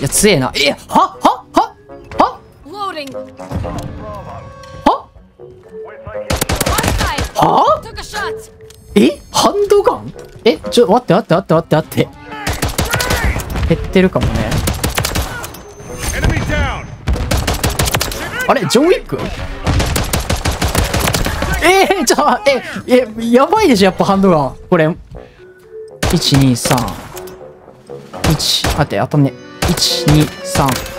いや強えな。えっはははははえハンドガン、えちょ待って待って待って待って待って減ってるかもね。あれジョンウィック、ちょっと待って、やばいでしょやっぱハンドガンこれ。1231待って当たんね。123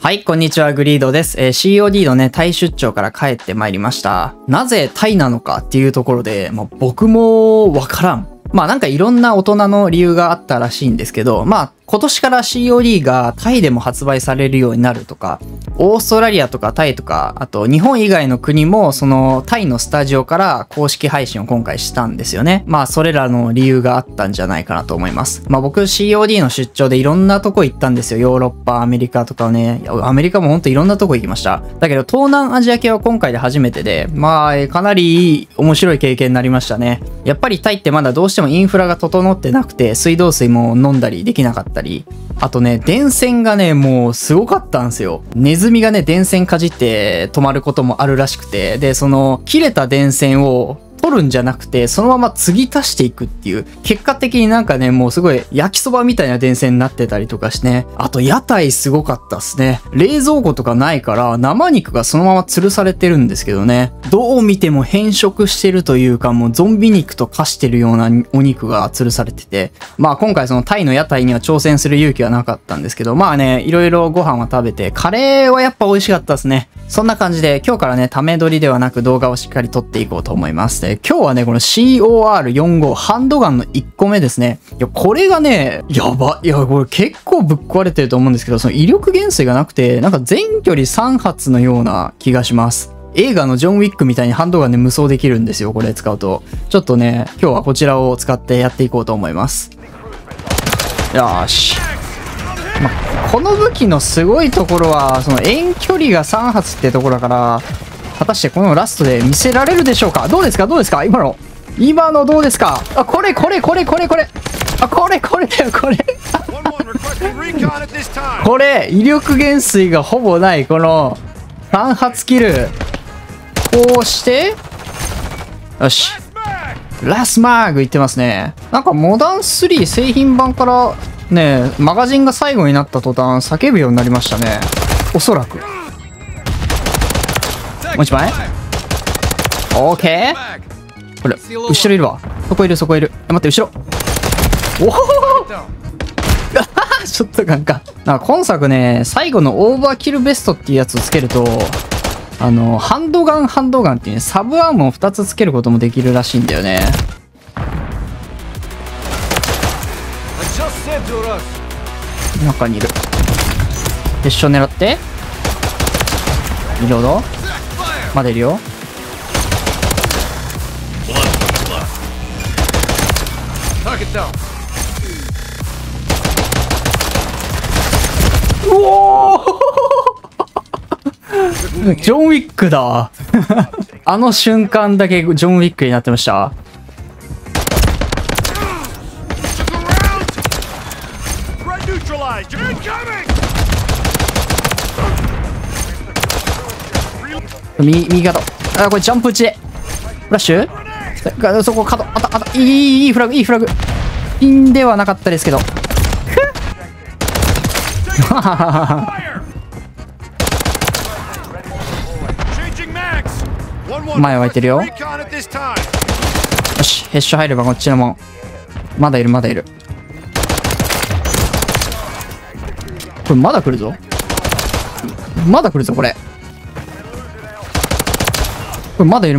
はいこんにちはグリードです。COD のねタイ出張から帰ってまいりました。なぜタイなのかっていうところで、まあ、僕もわからん。まあなんかいろんな大人の理由があったらしいんですけど、まあ今年から COD がタイでも発売されるようになるとか、オーストラリアとかタイとか、あと日本以外の国もそのタイのスタジオから公式配信を今回したんですよね。まあそれらの理由があったんじゃないかなと思います。まあ僕 COD の出張でいろんなとこ行ったんですよ。ヨーロッパ、アメリカとかね。アメリカもほんといろんなとこ行きました。だけど東南アジア系は今回で初めてで、まあかなり面白い経験になりましたね。やっぱりタイってまだどうしてでもインフラが整ってなくて、水道水も飲んだりできなかったり、あとね電線がねもうすごかったんですよ。ネズミがね電線かじって止まることもあるらしくて、でその切れた電線を取るんじゃなくてそのまま継ぎ足していくっていう、結果的になんかねもうすごい焼きそばみたいな電線になってたりとかしてね。あと屋台すごかったっすね。冷蔵庫とかないから生肉がそのまま吊るされてるんですけどね、どう見ても変色してるというか、もうゾンビ肉と化してるようなお肉が吊るされてて、まあ今回そのタイの屋台には挑戦する勇気はなかったんですけど、まあねいろいろご飯は食べて、カレーはやっぱ美味しかったっすね。そんな感じで今日からねため撮りではなく動画をしっかり撮っていこうと思います。今日はね、この COR45 ハンドガンの1個目ですね。いや、これがね、やば。いや、これ結構ぶっ壊れてると思うんですけど、その威力減衰がなくて、なんか全距離3発のような気がします。映画のジョン・ウィックみたいにハンドガンで無双できるんですよ、これ使うと。ちょっとね、今日はこちらを使ってやっていこうと思います。よーし。ま、この武器のすごいところは、その遠距離が3発ってところだから、果たしてこのラストで見せられるでしょうか。どうですかどうですか今のどうですか。あ、これあ、これだよ、これこれ威力減衰がほぼないこの3発キル、こうしてよしラスマーグいってますね。なんかモダン3製品版からねマガジンが最後になった途端叫ぶようになりましたね、おそらく。もう一枚 ?OK! これ、後ろいるわ。そこいる。待って、後ろ。おおちょっとなんか今作ね、最後のオーバーキルベストっていうやつをつけると、ハンドガンっていうね、サブアームを2つつけることもできるらしいんだよね。中にいる。決勝狙って。リロードまでいるよ。うおジョン・ウィックだあの瞬間だけジョン・ウィックになってました。右角。あ、これジャンプ打ちで。フラッシュそこ角。あった。いいフラグ、いいフラグ。ピンではなかったですけど。前は空いてるよ。よし、ヘッシュ入ればこっちのもん。まだいる。これまだ来るぞ、これ。これまだいる。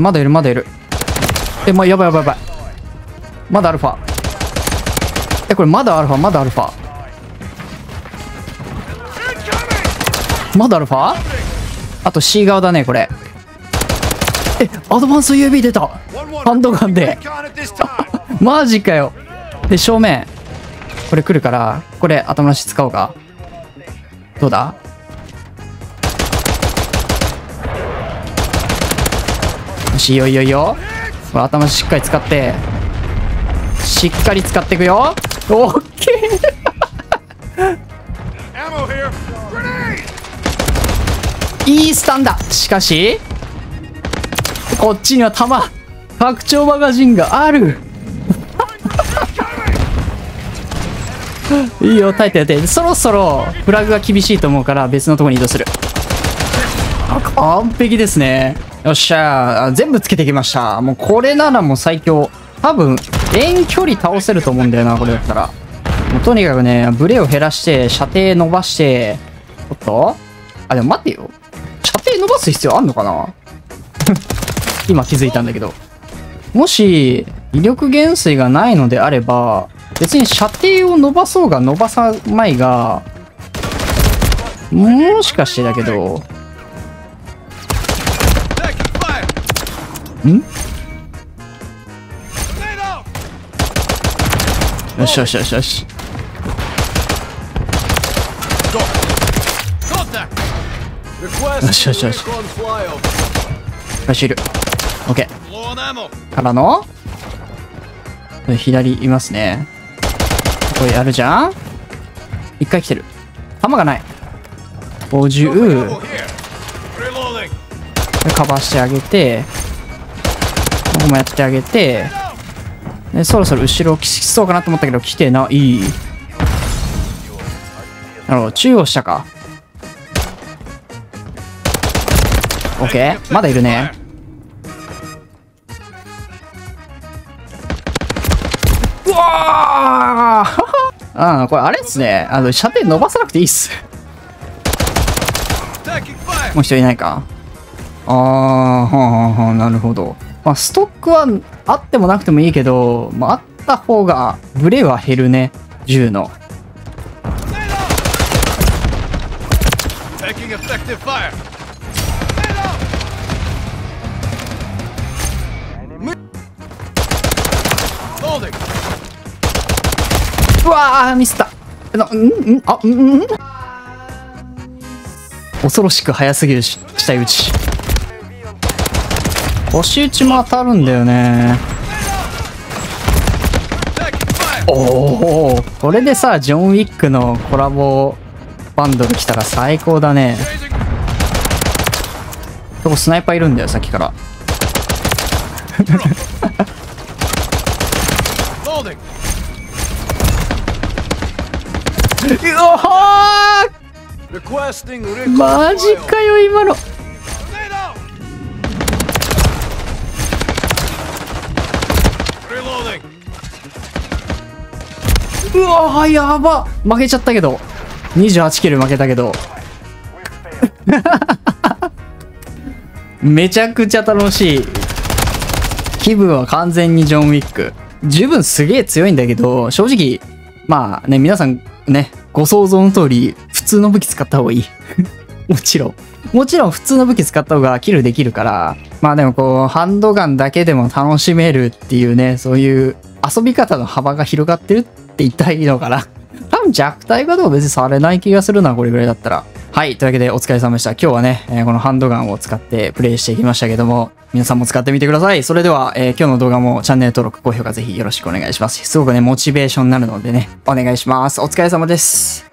え、まあ、やばい。まだアルファ。え、これまだアルファ。あと C 側だね、これ。え、アドバンス UAB 出た。ハンドガンで。マジかよ。で、正面。これ来るから、これ頭なし使おうか。どうだしいよ、いいよ、いいよ。これ頭しっかり使って。しっかり使っていくよ。オッケー。いいスタンだ。しかし、こっちには弾、拡張マガジンがある。いいよ、耐えて耐えて。そろそろフラグが厳しいと思うから別のところに移動する。完璧ですね。よっしゃー。全部つけてきました。もうこれならもう最強。多分、遠距離倒せると思うんだよな、これだったら。もうとにかくね、ブレを減らして、射程伸ばして、おっと？あ、でも待ってよ。射程伸ばす必要あんのかな。今気づいたんだけど。もし、威力減衰がないのであれば、別に射程を伸ばそうが伸ばさないが、もしかしてだけど、ん？よしよしよしよし。よしよしよし。よしいる。オッケー。からの？左いますね。これやるじゃん？一回来てる。弾がない。50。カバーしてあげて。ここもやってあげて。でそろそろ後ろ来そうかなと思ったけど、来てない。なるほど。中央したか。オッケー。まだいるね。うわあ。うん、これあれっすね。射程伸ばさなくていいっす。もう一人いないか。ああ、はあ、なるほど。まあ、ストックはあってもなくてもいいけど、まあ、あった方がブレは減るね。銃の。うわー、ミスった。恐ろしく早すぎるし、下打ち。押し打ちも当たるんだよね。おお、これでさ、ジョン・ウィックのコラボバンドル来たら最高だね。ここスナイパーいるんだよ、さっきから。うおー！マジかよ、今の。うわー、やば。負けちゃったけど。28キル負けたけど。めちゃくちゃ楽しい。気分は完全にジョン・ウィック。十分すげえ強いんだけど、正直、まあね、皆さんね、ご想像の通り、普通の武器使った方がいい。もちろん。もちろん普通の武器使った方がキルできるから、まあでもこう、ハンドガンだけでも楽しめるっていうね、そういう遊び方の幅が広がってるって言ったらいいのかな。多分弱体化とか別にされない気がするな、これぐらいだったら。はい、というわけでお疲れ様でした。今日はね、このハンドガンを使ってプレイしていきましたけども、皆さんも使ってみてください。それでは、今日の動画もチャンネル登録、高評価ぜひよろしくお願いします。すごくね、モチベーションになるのでね、お願いします。お疲れ様です。